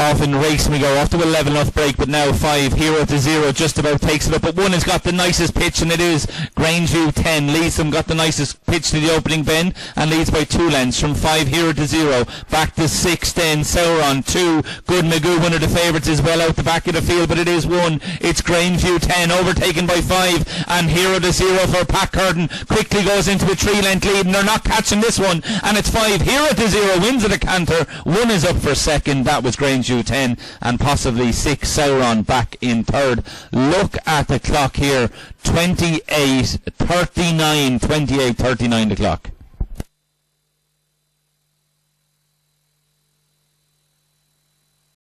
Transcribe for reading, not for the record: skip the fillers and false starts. off in the race, and we go off to a 11-off break, but now 5 Hero to 0 just about takes it up, but one has got the nicest pitch, and it is Grangeview 10. Leads them, got the nicest pitch to the opening bend, and leads by 2 lengths from 5 Hero to 0. Back to 6 then, Sauron 2, Good Magoo, one of the favourites, is well out the back of the field, but it is 1. It's Grangeview 10, overtaken by 5, and Hero to 0 for Pat Curtin. Quickly goes into a 3-length lead, and they're not catching this one, and it's 5 Hero to 0, wins at a canter, 1 is up for second, that was Grangeview 10, and possibly 6 Sauron back in third. Look at the clock here, 28, 39, 28, 39 the clock.